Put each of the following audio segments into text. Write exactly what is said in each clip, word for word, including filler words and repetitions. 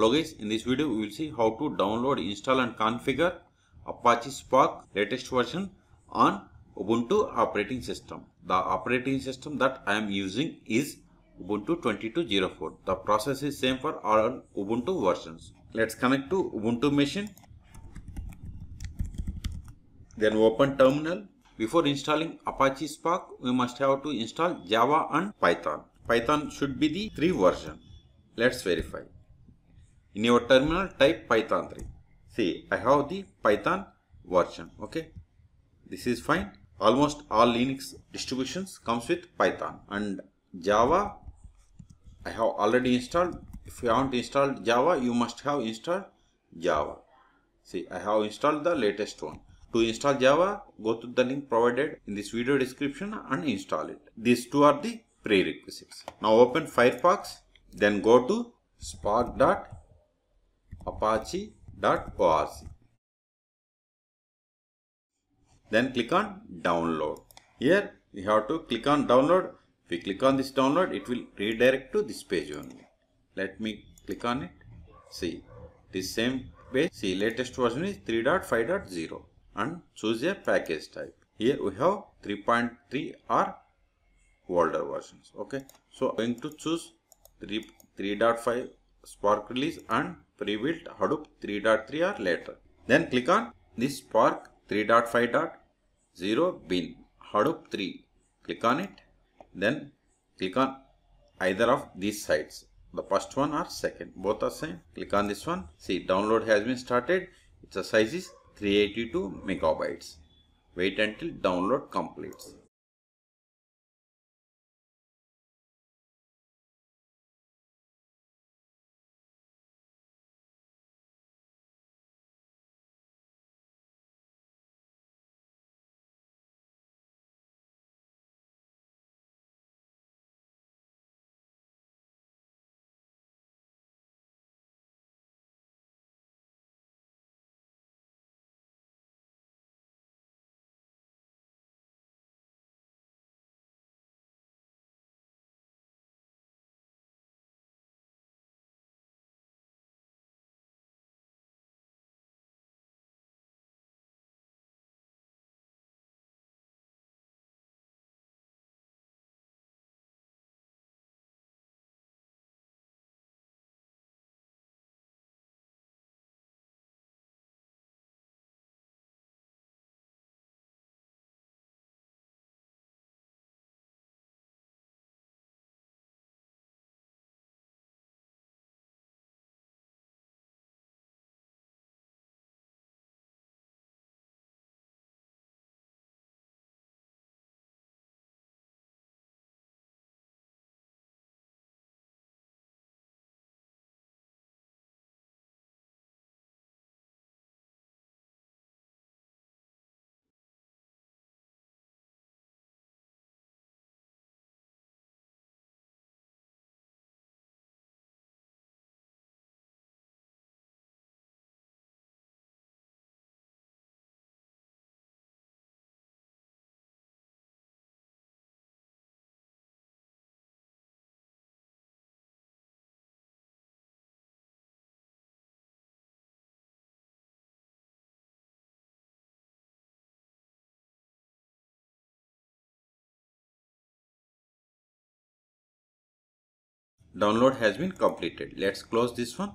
Hello guys, in this video we will see how to download, install and configure Apache Spark latest version on Ubuntu operating system. The operating system that I am using is Ubuntu twenty-two oh four. The process is same for all Ubuntu versions. Let's connect to Ubuntu machine. Then open terminal. Before installing Apache Spark, we must have to install Java and Python. Python should be the three version. Let's verify. In your terminal, type Python three. See, I have the Python version. Okay, this is fine. Almost all Linux distributions comes with Python, and Java I have already installed. If you haven't installed Java, you must have installed Java. See, I have installed the latest one. To install Java, go to the link provided in this video description and install it. These two are the prerequisites. Now open Firefox, then go to spark dot apache dot org. Then click on download. Here we have to click on download. If we click on this download, it will redirect to this page only. Let me click on it. See, this same page. See, latest version is three point five point zero. And choose a package type. Here we have three point three or older versions. Okay, so I'm going to choose three point five Spark release and pre-built Hadoop three point three or later. Then click on this Spark three point five point zero bin Hadoop three. Click on it. Then click on either of these sites. The first one or second. Both are same. Click on this one. See, download has been started. Its a size is three hundred eighty-two megabytes. Wait until download completes. Download has been completed. Let's close this one.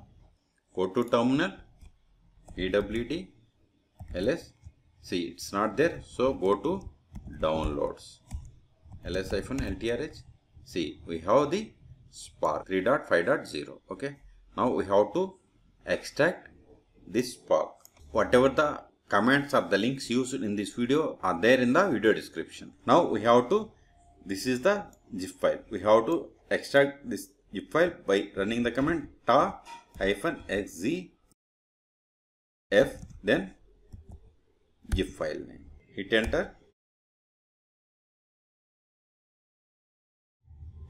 Go to terminal, pwd ls. See, it's not there, so go to downloads, ls-ltrh. See, we have the Spark three point five point zero. Okay, now we have to extract this Spark. Whatever the commands or the links used in this video are there in the video description. Now we have to, this is the zip file. We have to extract this zip file by running the command tar-xzf, then zip file name. Hit enter,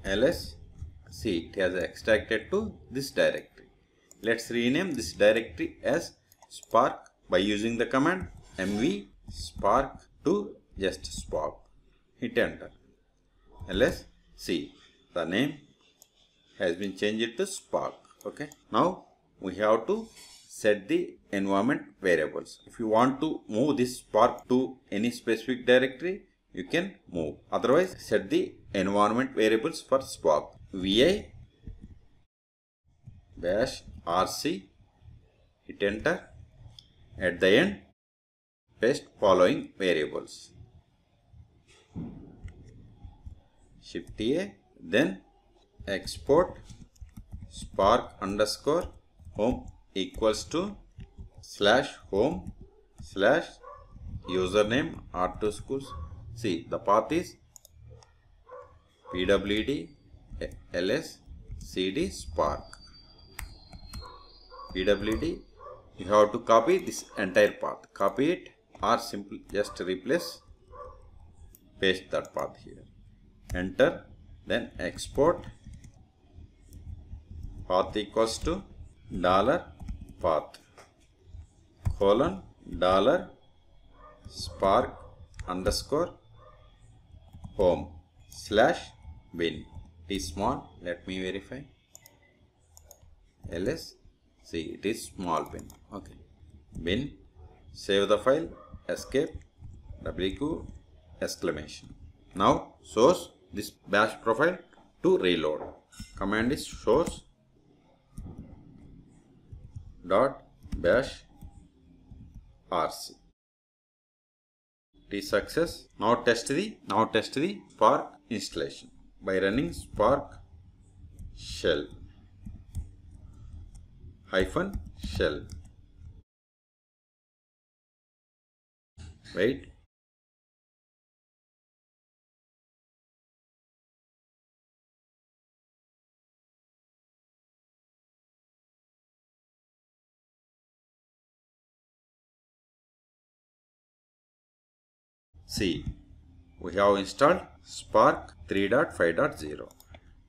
ls. See, it has extracted to this directory. Let's rename this directory as Spark by using the command mv spark to just spark. Hit enter, ls. See, the name has been changed to Spark. Okay, now we have to set the environment variables. If you want to move this Spark to any specific directory, you can move. Otherwise, set the environment variables for Spark. vi bash rc, hit enter. At the end, paste following variables. Shift A, then export spark underscore home equals to slash home slash username r two schools. See, the path is pwd ls cd spark. Pwd, you have to copy this entire path. Copy it or simply just replace, paste that path here. Enter, then export path equals to dollar path colon dollar spark underscore home slash bin. It is small, let me verify. Ls, see, it is small bin. Okay, bin, save the file, escape, wq exclamation. Now source this bash profile to reload. Command is source dot bash rc. It is success. Now test the now test the Spark installation by running Spark shell hyphen shell. Wait. See, we have installed Spark three point five point zero.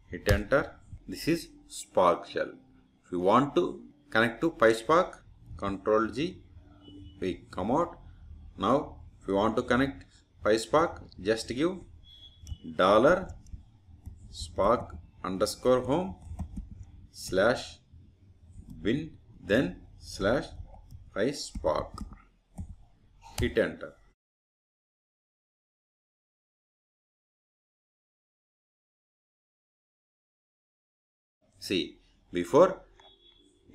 Hit enter. This is Spark shell. If you want to connect to PySpark, Control G, we come out. Now, if you want to connect PySpark, just give dollar spark underscore home slash bin then slash PySpark. Hit enter. See, before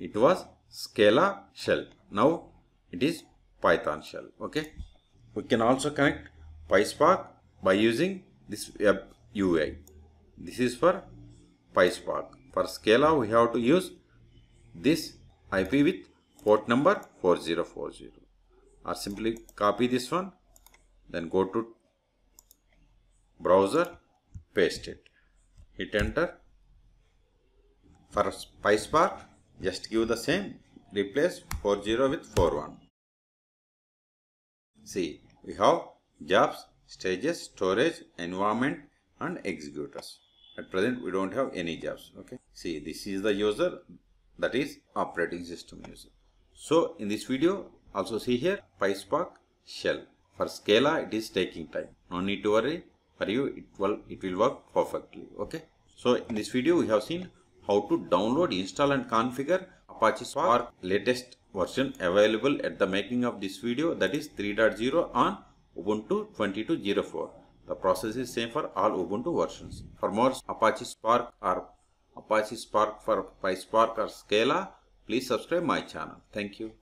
it was Scala shell, now it is Python shell. Okay, we can also connect PySpark by using this web U I. This is for PySpark. For Scala, we have to use this I P with port number four zero four zero. Or simply copy this one, then go to browser, paste it, hit enter. For PySpark, just give the same, replace four zero with four one. See, we have jobs, stages, storage, environment and executors. At present, we don't have any jobs. Okay. See, this is the user, that is operating system user. So, in this video, also see here PySpark shell. For Scala, it is taking time. No need to worry. For you, it will, it will work perfectly. Okay. So, in this video, we have seen how to download, install and configure Apache Spark latest version available at the making of this video, that is three point zero on Ubuntu twenty two oh four. The process is same for all Ubuntu versions. For more Apache Spark or Apache Spark for PySpark or Scala, please subscribe my channel. Thank you.